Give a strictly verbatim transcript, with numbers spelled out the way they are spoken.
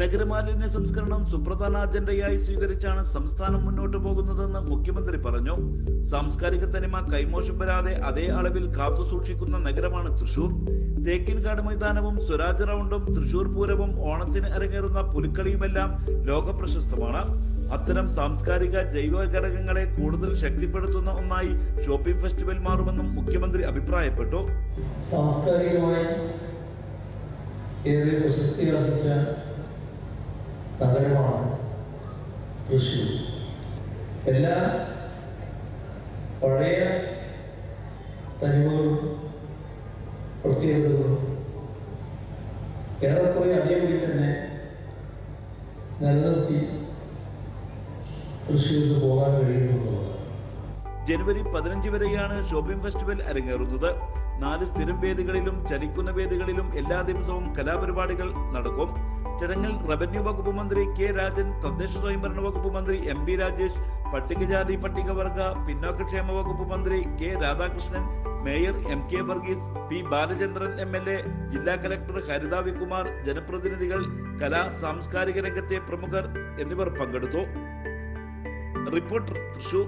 നഗരമാലിന്യ സംസ്കരണം സുപ്രധാന അജണ്ടയായി സ്വീകരിച്ചാണ് സംസ്ഥാനം മുന്നോട്ട് പോകുന്നതെന്ന് മുഖ്യമന്ത്രി പറഞ്ഞു. സാംസ്കാരിക തനിമ കൈമോശം വരാതെ അതേ അളവിൽ കാത്തുസൂക്ഷിക്കുന്ന നഗരമാണ് തൃശൂർ. തേക്കിൻകാട് മൈതാനവും സ്വരാജ് റൗണ്ടും തൃശൂർ പൂരവും ഓണത്തിന് അരങ്ങേറുന്ന പുലിക്കളിയുമെല്ലാം ലോക പ്രശസ്തമാണ്. അത്തരം സാംസ്കാരിക ജൈവ ഘടകങ്ങളെ കൂടുതൽ ശക്തിപ്പെടുത്തുന്ന ഒന്നായി ഷോപ്പിംഗ് ഫെസ്റ്റിവൽ മാറുമെന്നും മുഖ്യമന്ത്രി അഭിപ്രായപ്പെട്ടു. സാംസ്കാരികമായി ഏറെ പ്രശസ്തി ആർജിച്ച നഗരമാണ് തൃശ്ശൂർ. എല്ലാ പഴയ തനിമകളും പ്രത്യേകതകളും ഏറെക്കുറെ അതേപടി തന്നെ നിലനിർത്തി ജനുവരി പതിനഞ്ച് വരെയാണ് ഷോപ്പിംഗ് ഫെസ്റ്റിവൽ അരങ്ങേറുന്നത്. നാല് സ്ഥിരം വേദികളിലും ചലിക്കുന്ന വേദികളിലും എല്ലാ ദിവസവും കലാപരിപാടികൾ നടക്കും. ചടങ്ങിൽ റവന്യൂ വകുപ്പ് മന്ത്രി കെ രാജൻ, തദ്ദേശ സ്വയംഭരണ വകുപ്പ് മന്ത്രി എം ബി രാജേഷ്, പട്ടികജാതി പട്ടികവർഗ പിന്നോക്കക്ഷേമ വകുപ്പ് മന്ത്രി K Radhakrishnan, mayor M K Varghese, P Balachandran M L A, ജില്ലാ കലക്ടർ ഹരിത വികുമാർ, ജനപ്രതിനിധികൾ, കലാ സാംസ്കാരിക രംഗത്തെ പ്രമുഖർ എന്നിവർ പങ്കെടുത്തു. റിപ്പോർട്ടർ തൃശൂർ.